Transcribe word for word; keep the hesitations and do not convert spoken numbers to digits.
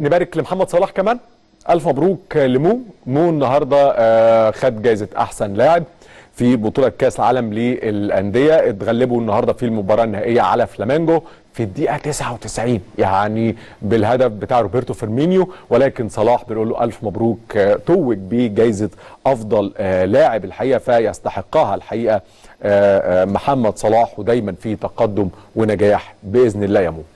نبارك لمحمد صلاح كمان، ألف مبروك لمو مو النهارده خد جايزة أحسن لاعب في بطولة كأس العالم للأندية. اتغلبوا النهارده في المباراة النهائية على فلامينجو في الدقيقة تسعة وتسعين، يعني بالهدف بتاع روبرتو فيرمينيو، ولكن صلاح بيقول له ألف مبروك، توج بجايزة أفضل لاعب الحقيقة، فيستحقها الحقيقة محمد صلاح، ودايما في تقدم ونجاح بإذن الله يا مو.